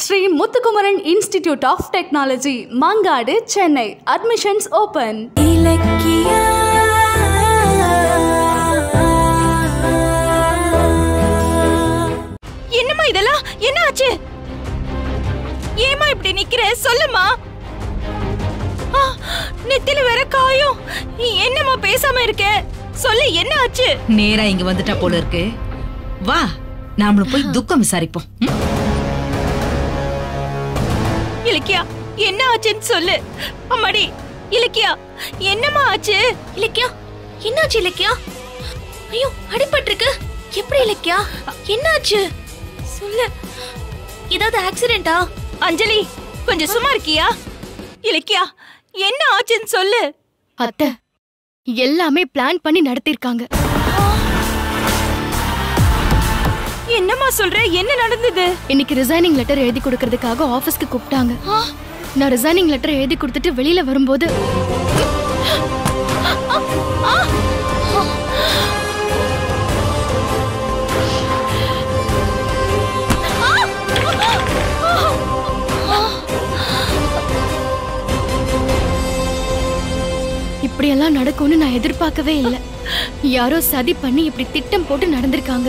Sri Muthukumaran Institute of Technology, Mangaadu, Chennai. Admissions open. Ilakkiya. Enna idella? Enna aachu? Yema ipdi nikkire solluma. Ah, nethila vera kaayum. Enna ma pesama irukke? Sollu enna aachu? Neera inga vanduta pola irukke. Va, naamlu poi dukkam visarippom. Ilakkiya, enna aachu nu sollu. Ammadi, Ilakkiya, enna ma aachu? Ilakkiya, enna aachu Ilakkiya? Ayyo, adipattirukku. Eppadi Ilakkiya? Enna aachu? இதாது ஆக்சிடென்ட்டா? அஞ்சலி, கொஞ்சம் சும்மா இருக்கியா? இலக்கியா, என்ன ஆச்சுன்னு சொல்லு. அத்தை, எல்லாமே plan பண்ணி நடத்திருக்காங்க. என்னமா சொல்ற? என்ன நடந்தது? இன்னைக்கு ரிசைனிங் லெட்டர் எழுதி கொடுக்கிறதுக்காக ஆபீஸ்க்கு கூப்பிட்டாங்க. நான் ரிசைனிங் லெட்டர் எழுதி கொடுத்துட்டு வெளியில வரும்போது இப்படியெல்லாம் நடக்கும்னு நான் எதிர்பார்க்கவே இல்லை. யாரோ சதி பண்ணி இப்படி திட்டம் போட்டு நடந்திருக்காங்க.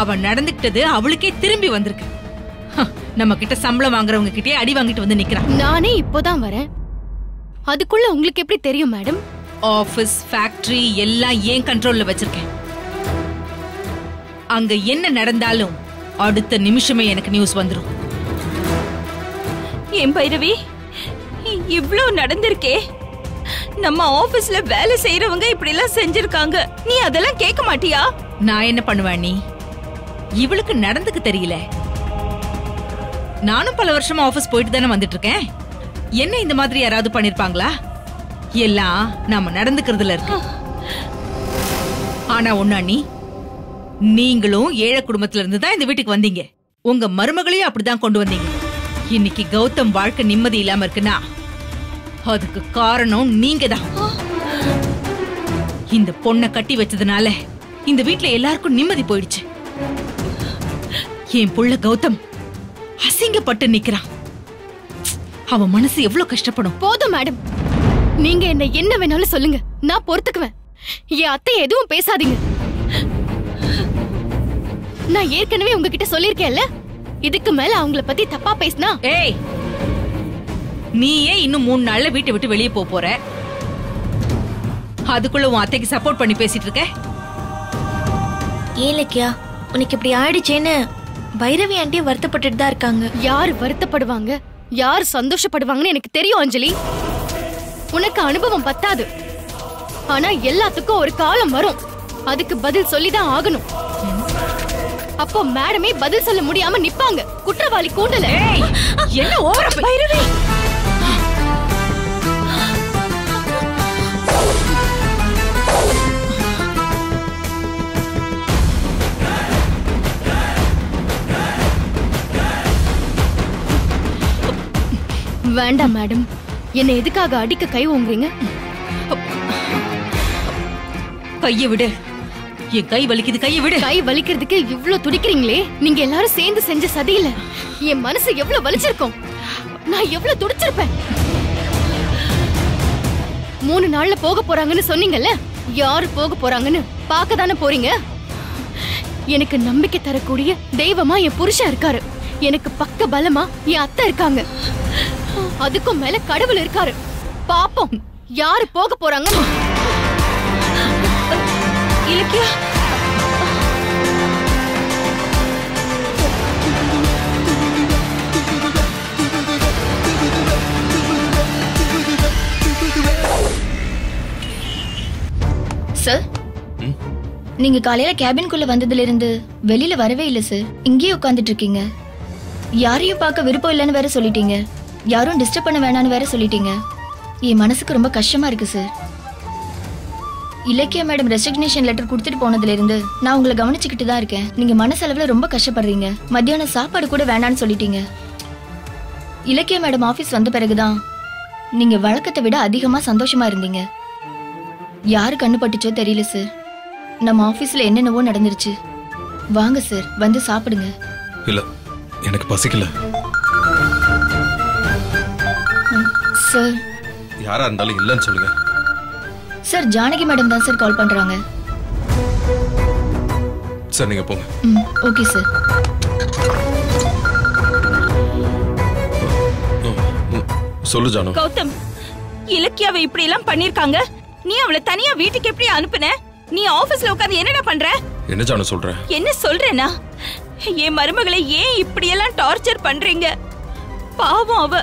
அவ நடந்துக்கிட்டது அவளுக்கே திரும்பி வந்திருக்கு. நம்ம கிட்ட சம்பளம் வாங்குறவங்க கிட்டே அடி வாங்கிட்டு வந்து நிக்கிறான். நானே இப்போதான் வரேன், அதுக்குள்ள உங்களுக்கு எப்படி தெரியும் மேடம்? ஆபீஸ், ஃபேக்டரி எல்லாம் ஏன் கண்ட்ரோல்ல வச்சிருக்கேன். அங்க என்ன நடந்தாலும் அடுத்த நிமிஷமே எனக்கு நியூஸ் வந்துரும். ஏன் பைரவி இவ்ளோ நடந்திருக்கே? நம்ம ஆபீஸ்ல வேலை செய்யறவங்க இப்படி எல்லாம் செஞ்சிருக்காங்க. நீ அதெல்லாம் கேட்க மாட்டியா? நான் என்ன பண்ணுவேன்? நீ இவளுக்கு நடந்துக்கு தெரியல. நானும் பல வருஷமா ஆபீஸ் போயிட்டு தானே வந்துட்டு இருக்கேன். என்ன இந்த மாதிரி யாராவது பண்ணிருப்பாங்களா? எல்லாம் நாம நடந்துக்கிறதுல இருக்கு. ஆனா ஒண்ணா, நீங்களும் ஏழை குடும்பத்துல இருந்துதான் இந்த வீட்டுக்கு வந்தீங்க. உங்க மருமகளையும் அப்படிதான் கொண்டு வந்தீங்க. இன்னைக்கு கௌதம் வாழ்க்கை நிம்மதி இல்லாம இருக்குன்னா அதுக்கு காரணம் நீங்க தான். இந்த பொண்ணை கட்டி வச்சதுனால இந்த வீட்டுல எல்லாருக்கும் நிம்மதி போயிடுச்சு. என் புள்ள கௌதம் அசிங்கப்பட்டு நிக்கிறான். அவன் மனசு எவ்வளவு கஷ்டப்படும். போதும் மேடம், நீங்க என்ன வேணாலும் சொல்லுங்க, நான் பொறுத்துக்குவேன். என் அத்தை எதுவும் பேசாதீங்க. நான் ஏற்கனவே உங்ககிட்ட சொல்லிருக்கேன்ல, இதுக்கு மேல அவங்கள பத்தி தப்பா பேசினா. ஏய், நீ ஏன் இன்னும் 3 நாள்ல வீட்டை விட்டு வெளியே போற? அதுக்குள்ள உன் அத்தைக்கு சப்போர்ட் பண்ணி பேசிட்டு இருக்க. ஏலக்கியா, உனக்கு இப்படி ஆயிடுச்சேன்னு பைரவி ஆண்டி வருத்தப்பட்டுட்டு தான் இருக்காங்க. யார் வருத்தப்படுவாங்க, யார் சந்தோஷப்படுவாங்கன்னு எனக்கு தெரியும் அஞ்சலி. உனக்கு அனுபவம் பத்தாது. ஆனா எல்லாத்துக்கும் ஒரு காலம் வரும், அதுக்கு பதில் சொல்லிதான் ஆகணும். அப்போ மேடமே பதில் சொல்ல முடியாம நிப்பாங்க. குற்றவாளி கூண்டல. என்ன ஓவரா பைரவி? வேண்டாம் மேடம், என்ன எதுக்காக அடிக்க கை ஓங்குறீங்க? கையை விடு. என் கை வலிக்குது, கையை விடு. கை வலிக்கிறதுக்கு இவ்ளோ துடிக்கிறீங்களே, நீங்க எல்லாரும் சேர்ந்து செஞ்ச சதியில என் மனசு எவ்வளவு வலிச்சிருக்கும், நான் எவ்வளவு துடிச்சிருப்பேன். 3 நாள்ல போக போறாங்கன்னு சொன்னீங்கல்ல, யாரு போக போறாங்கன்னு பாக்க தானே போறீங்க. எனக்கு நம்பிக்கை தரக்கூடிய தெய்வமா என் புருஷன் இருக்காரு. எனக்கு பக்க பலமா என் அத்தை இருக்காங்க. அதுக்கும் மேல கடவுள் இருக்காரு. பாப்போம் யாரு போக போறாங்க. இலக்கியா, சார், நீங்க காலையில கேபின்குள்ள வந்ததில இருந்து வெளியில வரவே இல்ல சார். இங்கேயே உட்கார்ந்துட்டு இருக்கீங்க. யாரையும் பார்க்க விருப்பம் இல்லன்னு வேற சொல்லிட்டீங்க. யாரும் டிஸ்டர்ப் பண்ண வேணாம்னு வேற சொல்லிட்டீங்க. இந்த மனசுக்கு ரொம்ப கஷ்டமா இருக்கு சார். இலக்கிய மேடம் ரெசிக்னேஷன் லெட்டர் கொடுத்துட்டு போனதில இருந்து நான் உங்களை கவனிச்சிக்கிட்டு தான் இருக்கேன். நீங்க மனசளவுல ரொம்ப கஷ்டப்படுறீங்க. மத்தியான சாப்பாடு கூட வேணாம்னு சொல்லிட்டீங்க. இலக்கிய மேடம் ஆபீஸ் வந்த பிறகு தான் நீங்க வழக்கத்தை விட அதிகமா சந்தோஷமா இருந்தீங்க. யாரு கண்ணு பட்டுச்சோ தெரியல சார். நம்ம ஆபீஸ்ல என்னென்னவோ நடந்துருச்சு. வாங்க சார், வந்து சாப்பிடுங்க. இல்ல, எனக்கு பசிக்கல. சார், யாரா இருந்தாலும் இல்லன்னு சொல்லுங்க. சார், ஜானகி மேடம் தான் சார் கால் பண்றாங்க. சார், நீங்க போங்க. Okay sir. சொல்லு ஜானு. கௌதம், இலக்கியாவை இப்படி எல்லாம் பண்ணிருக்காங்க. நீ அவளை தனியா வீட்டுக்கு எப்படி அனுப்புன? நீ ஆபீஸ்ல உட்கார்ந்து என்னடா பண்ற? என்ன ஜானு சொல்ற? என்ன சொல்றேனா, என் மருமகளை ஏன் இப்படி எல்லாம் டார்ச்சர் பண்றீங்க? பாவம், அவ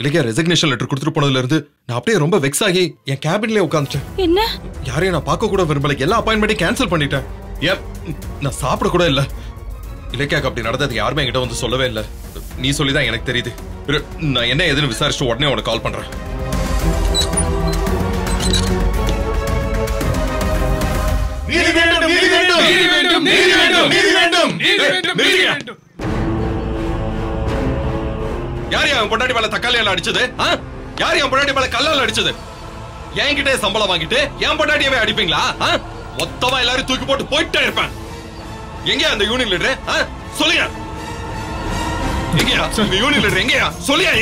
இலக்கியா ரெசிக்னேஷன் லெட்டர் கொடுத்துட்டு போனதுல இருந்து நான் அப்படியே ரொம்ப வெக்ஸ் ஆகி என் கேபின்லயே உட்கார்ந்துட்டேன். என்ன, யாரையும் நான் பார்க்க கூட விரும்பல. எல்லா அப்பாயின்மெண்ட்டையும் கேன்சல் பண்ணிட்டேன். ஏன் நான் சாப்பிட கூட இல்ல. இலக்கியாக்கு அப்படி நடந்தது யாருமே என்கிட்ட வந்து சொல்லவே இல்ல. நீ சொல்லிதான் எனக்கு தெரியுது. நான் என்ன எதுன்னு விசாரிச்சுட்டு உடனே உனக்கு கால் பண்றேன். யார் என் பொண்டாட்டி மேல தக்காளியால அடிச்சது? யார் என் பொண்டாட்டி மேல கல்லால அடிச்சது? என்கிட்ட சம்பளம் வாங்கிட்டு என் பொண்டாட்டியவே அடிப்பீங்களா? மொத்தமா எல்லாரும் தூக்கி போட்டு போயிட்டே இருப்பேன். எங்க அந்த யூனியன் லீடர்? சொல்லுங்க,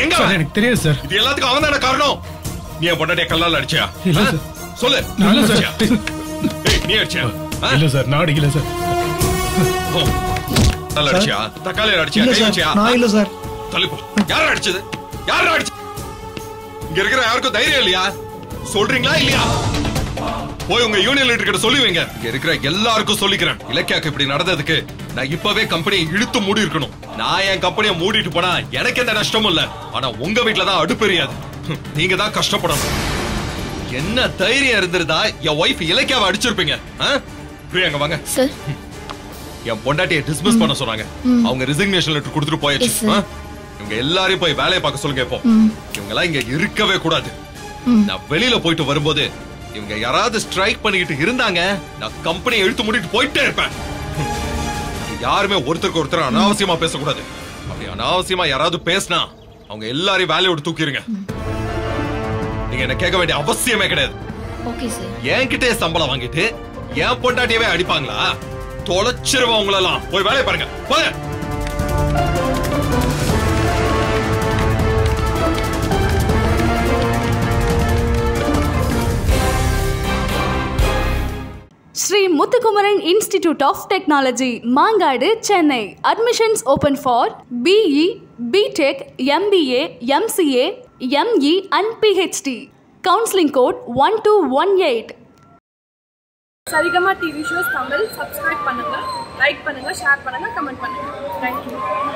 எனக்கு தெரியாது சார். இது எல்லாத்துக்கும் அவன் தான காரணம். நீ என் பொண்டாட்டிய கல்லால அடிச்சியா? சொல்லு. நீ அடிச்சியா? இல்ல சார், நான் அடிக்கல சார். கல்லால அடிச்சியா? தக்காளியால அடிச்சியா? நான் இல்ல சார். தள்ளிப்போ. யார் அடிச்சது? யார் அடிச்சது? இங்க இருக்கிற யாருக்கும் தைரியம் இல்லையா? சொல்றீங்களா இல்லையா? போய் உங்க யூனியன் லீடர் கிட்ட சொல்லுவீங்க. இங்க இருக்கிற எல்லாருக்கும் சொல்லிக்கிறேன், இலக்கியாக்கு இப்படி நடந்ததுக்கு நான் இப்பவே கம்பெனியை இழுத்து மூடி இருக்கணும். நான் என் கம்பெனியை மூடிட்டு போனா எனக்கு எந்த நஷ்டமும் இல்ல. ஆனா உங்க வீட்டுலதான் அடுப்பெரியாது. நீங்க தான் கஷ்டப்படணும். என்ன தைரியம் இருந்திருந்தா என் ஒய்ஃப் இலக்கியாவை அடிச்சிருப்பீங்க. பிரியாங்க வாங்க. என் பொண்டாட்டியை டிஸ்மிஸ் பண்ண சொன்னாங்க. அவங்க ரெசிக்னேஷன் லெட்டர் கொடுத்துட்டு போயாச்சு. இவங்க எல்லாரையும் போய் வேலையை பார்க்க சொல்லுங்க. இப்போ இவங்க எல்லாம் இங்க இருக்கவே கூடாது. நான் வெளியில போயிட்டு வரும்போது இவங்க யாராவது ஸ்ட்ரைக் பண்ணிக்கிட்டு இருந்தாங்க, நான் கம்பெனியை இழுத்து மூடிட்டு போயிட்டே இருப்பேன். யாருமே ஒருத்தருக்கு ஒருத்தர் அனாவசியமா பேசக்கூடாது. அப்படி அனாவசியமா யாராவது பேசினா அவங்க எல்லாரையும் வேலையோட தூக்கிடுங்க. நீங்க என்ன கேட்க வேண்டிய அவசியமே கிடையாது. என்கிட்டே சம்பளம் வாங்கிட்டு என் பொண்டாட்டியவே அடிப்பாங்களா? தொலைச்சிருவோம் உங்களெல்லாம். போய் வேலையை பாருங்க. போய் Sri Muthukumaran Institute of Technology, Mangaadu, Chennai. Admissions open for BE, BTech, MBA, MCA, ME and PhD. Counseling code 1218. Sarigama TV shows Tamil. Subscribe pannunga, like pannunga, share pannunga, comment pannunga. Thank you.